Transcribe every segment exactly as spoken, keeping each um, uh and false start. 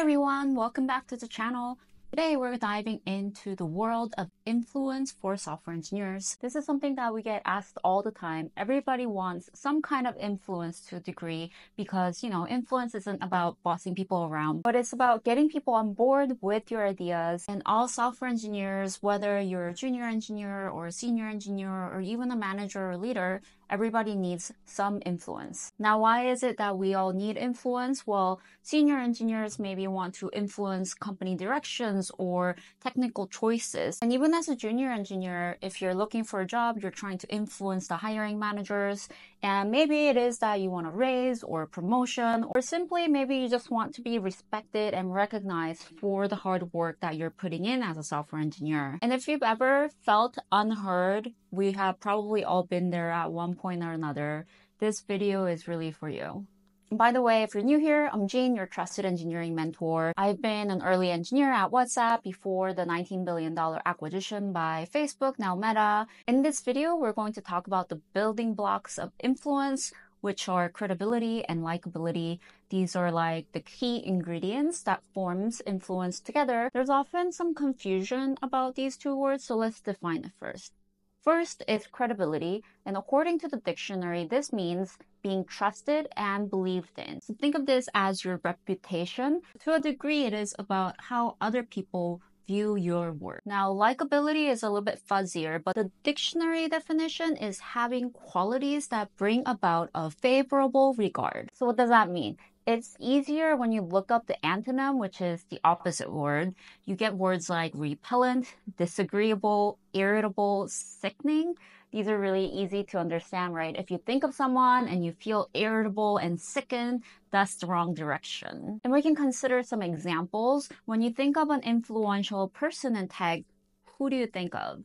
Hey everyone, welcome back to the channel. Today we're diving into the world of influence for software engineers. This is something that we get asked all the time. Everybody wants some kind of influence to a degree because, you know, influence isn't about bossing people around, but it's about getting people on board with your ideas. And all software engineers, whether you're a junior engineer or a senior engineer or even a manager or leader, everybody needs some influence. Now, why is it that we all need influence? Well, senior engineers maybe want to influence company directions or technical choices. And even as a junior engineer, if you're looking for a job, you're trying to influence the hiring managers. And maybe it is that you want a raise or a promotion, or simply maybe you just want to be respected and recognized for the hard work that you're putting in as a software engineer. And if you've ever felt unheard, we have probably all been there at one point or another. This video is really for you. And by the way, if you're new here, I'm Jean, your trusted engineering mentor. I've been an early engineer at WhatsApp before the nineteen billion dollar acquisition by Facebook, now Meta. In this video, we're going to talk about the building blocks of influence, which are credibility and likability. These are like the key ingredients that forms influence together. There's often some confusion about these two words, so let's define it first. First is credibility, and according to the dictionary, this means being trusted and believed in. So think of this as your reputation. To a degree, it is about how other people view your work. Now, likability is a little bit fuzzier, but the dictionary definition is having qualities that bring about a favorable regard. So what does that mean? It's easier when you look up the antonym, which is the opposite word. You get words like repellent, disagreeable, irritable, sickening. These are really easy to understand, right? If you think of someone and you feel irritable and sickened, that's the wrong direction. And we can consider some examples. When you think of an influential person in tech, who do you think of?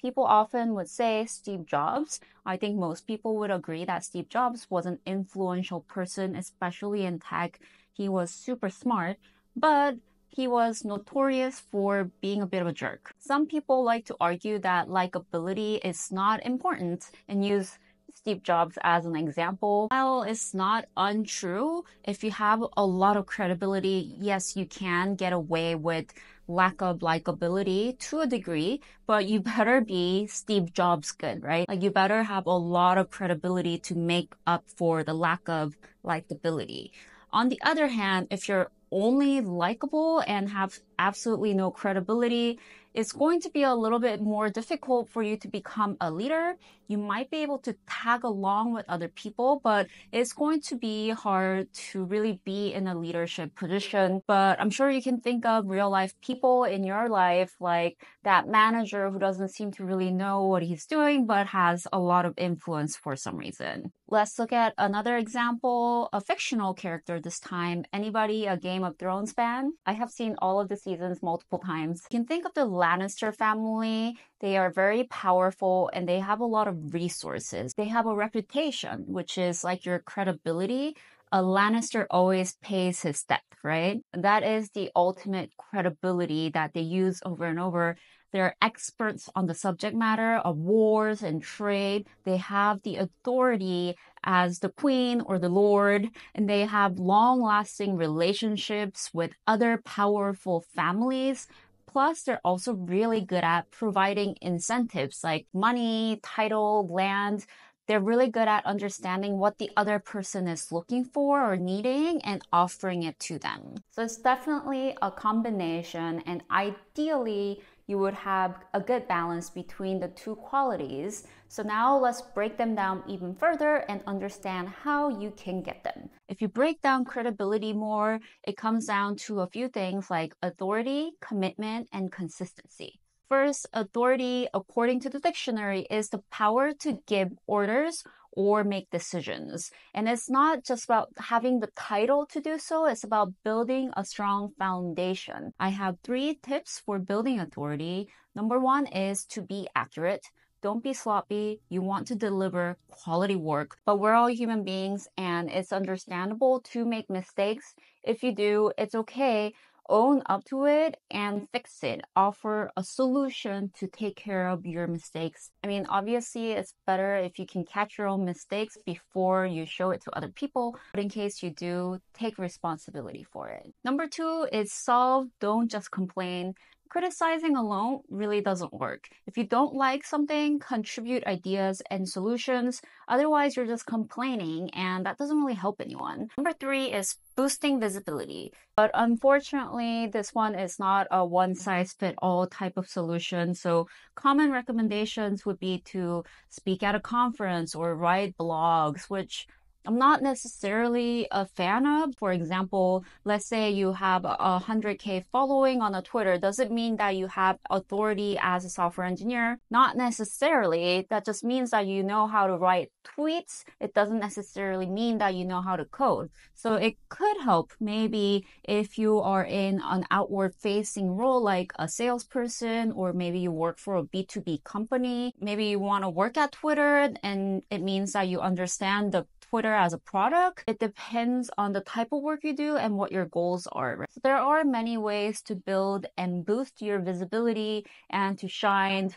People often would say Steve Jobs. I think most people would agree that Steve Jobs was an influential person, especially in tech. He was super smart, but he was notorious for being a bit of a jerk. Some people like to argue that likability is not important and use Steve Jobs as an example. While it's not untrue, if you have a lot of credibility, yes, you can get away with lack of likability to a degree, but you better be Steve Jobs good, right? Like, you better have a lot of credibility to make up for the lack of likability. On the other hand, if you're only likable and have absolutely no credibility, it's going to be a little bit more difficult for you to become a leader. You might be able to tag along with other people, but it's going to be hard to really be in a leadership position. But I'm sure you can think of real life people in your life, like that manager who doesn't seem to really know what he's doing, but has a lot of influence for some reason. Let's look at another example, a fictional character this time. Anybody a Game of Thrones fan? I have seen all of the seasons multiple times. You can think of the Lannister family. They are very powerful and they have a lot of resources. They have a reputation, which is like your credibility. A Lannister always pays his debt, right? That is the ultimate credibility that they use over and over. They're experts on the subject matter of wars and trade. They have the authority as the queen or the lord, and they have long-lasting relationships with other powerful families. Plus, they're also really good at providing incentives like money, title, land. They're really good at understanding what the other person is looking for or needing and offering it to them. So it's definitely a combination, and ideally, you would have a good balance between the two qualities. So now let's break them down even further and understand how you can get them. If you break down credibility more, it comes down to a few things like authority, commitment, and consistency. First, authority, according to the dictionary, is the power to give orders or make decisions. And it's not just about having the title to do so, it's about building a strong foundation. I have three tips for building authority. Number one is to be accurate. Don't be sloppy. You want to deliver quality work, but we're all human beings and it's understandable to make mistakes. If you do, it's okay. own up to it and fix it, offer a solution to take care of your mistakes. I mean, obviously it's better if you can catch your own mistakes before you show it to other people, but in case you do, take responsibility for it. Number two is solve, don't just complain. Criticizing alone really doesn't work. If you don't like something, contribute ideas and solutions. Otherwise, you're just complaining, and that doesn't really help anyone. Number three is boosting visibility. But unfortunately, this one is not a one-size-fits-all type of solution. So common recommendations would be to speak at a conference or write blogs, which I'm not necessarily a fan of. For example, let's say you have a one hundred K following on a Twitter. Does it mean that you have authority as a software engineer? Not necessarily. That just means that you know how to write tweets. It doesn't necessarily mean that you know how to code. So it could help maybe if you are in an outward-facing role like a salesperson, or maybe you work for a B two B company. Maybe you want to work at Twitter, and it means that you understand the Twitter as a product. It depends on the type of work you do and what your goals are. Right? So there are many ways to build and boost your visibility and to shine,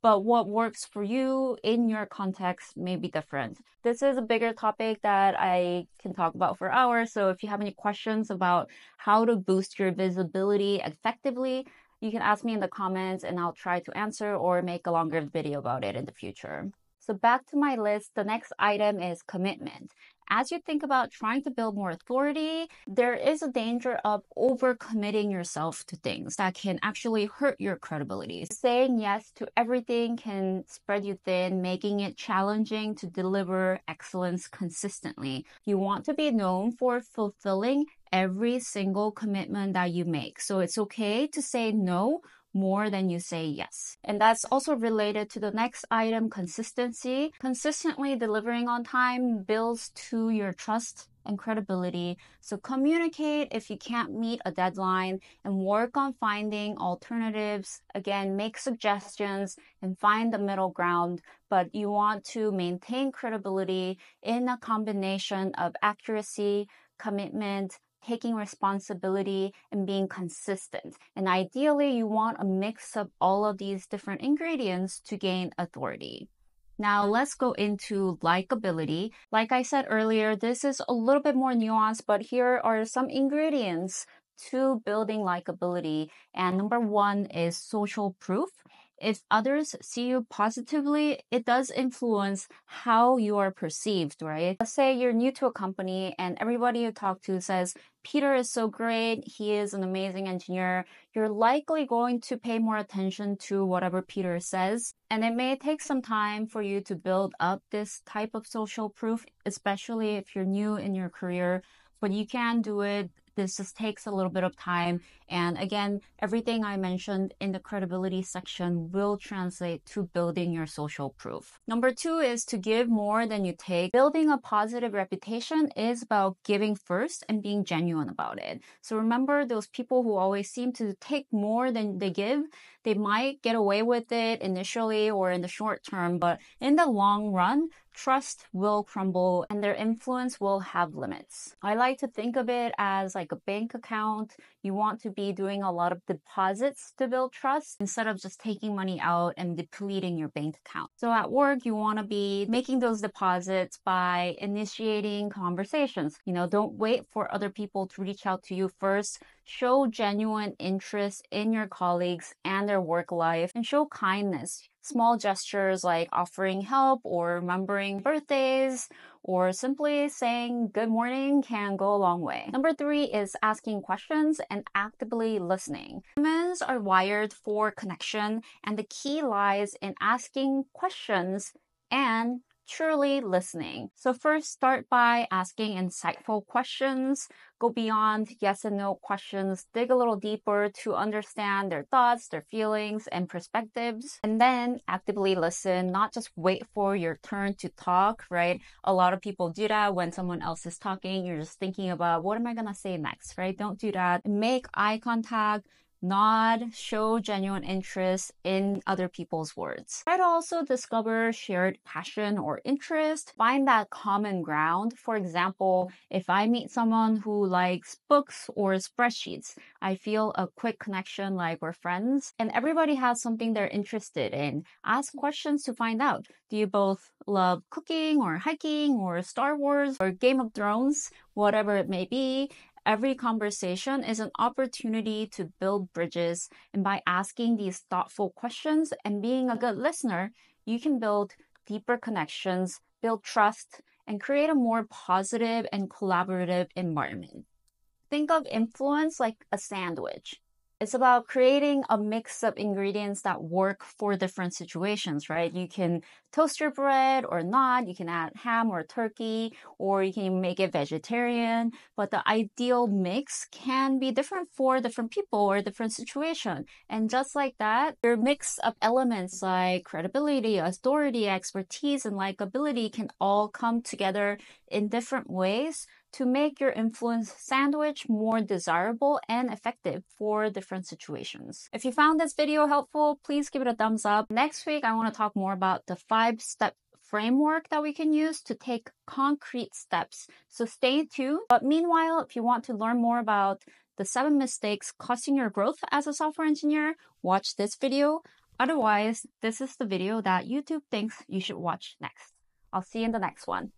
but what works for you in your context may be different. This is a bigger topic that I can talk about for hours. So if you have any questions about how to boost your visibility effectively, you can ask me in the comments and I'll try to answer or make a longer video about it in the future. So back to my list, the next item is commitment. As you think about trying to build more authority, there is a danger of overcommitting yourself to things that can actually hurt your credibility. Saying yes to everything can spread you thin, making it challenging to deliver excellence consistently. You want to be known for fulfilling every single commitment that you make. So it's okay to say no more than you say yes. And that's also related to the next item, consistency. Consistently delivering on time builds to your trust and credibility. So communicate if you can't meet a deadline and work on finding alternatives. Again, make suggestions and find the middle ground, but you want to maintain credibility in a combination of accuracy, commitment, taking responsibility, and being consistent. And ideally, you want a mix of all of these different ingredients to gain authority. Now let's go into likability. Like I said earlier, this is a little bit more nuanced, but here are some ingredients to building likability. And number one is social proof. If others see you positively, it does influence how you are perceived, right? Let's say you're new to a company and everybody you talk to says, Peter is so great, he is an amazing engineer. You're likely going to pay more attention to whatever Peter says. And it may take some time for you to build up this type of social proof, especially if you're new in your career, but you can do it. This just takes a little bit of time. And again, everything I mentioned in the credibility section will translate to building your social proof. Number two is to give more than you take. Building a positive reputation is about giving first and being genuine about it. So remember those people who always seem to take more than they give, they might get away with it initially or in the short term, but in the long run, trust will crumble and their influence will have limits. I like to think of it as like a bank account. You want to be doing a lot of deposits to build trust instead of just taking money out and depleting your bank account. So at work, you want to be making those deposits by initiating conversations. You know, don't wait for other people to reach out to you first. Show genuine interest in your colleagues and their work life, and show kindness. Small gestures like offering help or remembering birthdays or simply saying good morning can go a long way. Number three is asking questions and actively listening. Humans are wired for connection, and the key lies in asking questions and truly listening. So first, start by asking insightful questions. Go beyond yes and no questions. Dig a little deeper to understand their thoughts, their feelings, and perspectives. And then actively listen, not just wait for your turn to talk, right? A lot of people do that when someone else is talking. You're just thinking about, what am I going to say next, right? Don't do that. Make eye contact. nod, show genuine interest in other people's words. Try to also discover shared passion or interest. Find that common ground. For example, if I meet someone who likes books or spreadsheets, I feel a quick connection like we're friends. And everybody has something they're interested in. Ask questions to find out. Do you both love cooking or hiking or Star Wars or Game of Thrones? Whatever it may be. Every conversation is an opportunity to build bridges, and by asking these thoughtful questions and being a good listener, you can build deeper connections, build trust, and create a more positive and collaborative environment. Think of influence like a sandwich. It's about creating a mix of ingredients that work for different situations, right? You can toast your bread or not. You can add ham or turkey, or you can make it vegetarian. But the ideal mix can be different for different people or different situation. And just like that, your mix of elements like credibility, authority, expertise, and likability can all come together in different ways to make your influence sandwich more desirable and effective for different situations. If you found this video helpful, please give it a thumbs up. Next week, I want to talk more about the five-step framework that we can use to take concrete steps. So stay tuned. But meanwhile, if you want to learn more about the seven mistakes causing your growth as a software engineer, watch this video. Otherwise, this is the video that YouTube thinks you should watch next. I'll see you in the next one.